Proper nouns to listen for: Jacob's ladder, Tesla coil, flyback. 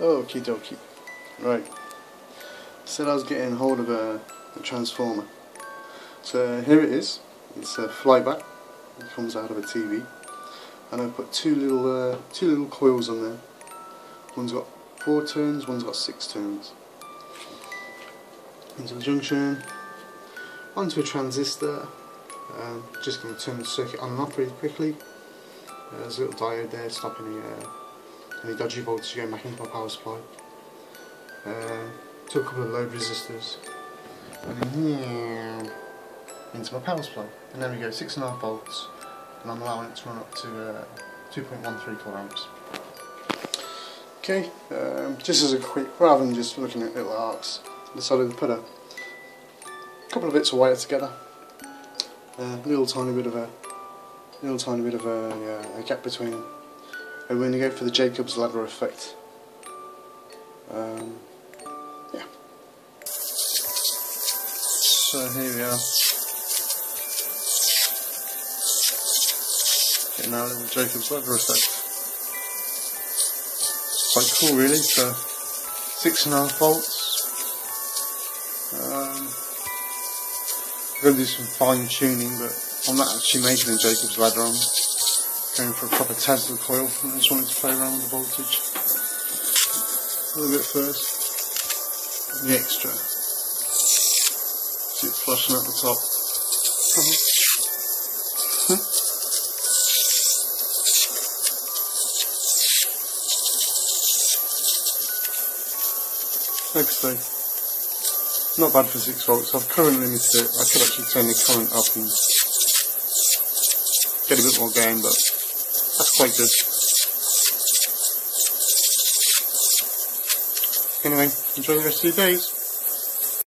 Okie dokie. Right. Said I was getting hold of a transformer. So here it is. It's a flyback. It comes out of a TV. And I've put two little coils on there. One's got 4 turns, one's got 6 turns. Into the junction, onto a transistor. Just going to turn the circuit on and off pretty quickly. There's a little diode there stopping any dodgy volts going back into my power supply. Took a couple of load resistors and then into my power supply, and there we go, 6.5 volts, and I'm allowing it to run up to 2.13 kiloamps. Okay, just as a quick, rather than just looking at little arcs, I decided to put a couple of bits of wire together. A little tiny bit of a gap between them, and we're going to go for the Jacob's ladder effect. Yeah. So here we are. Getting our little Jacob's ladder effect. Quite cool, really. So 6.5 volts. I'm going to do some fine tuning, but I'm not actually making a Jacob's ladder. I'm going for a proper Tesla coil, and I just wanted to play around with the voltage a little bit first. And the extra. See it flashing at the top. Like I say, not bad for 6 volts. I've current limited it. I could actually turn the current up and get a bit more gain, but that's quite good. Anyway, enjoy the rest of your days.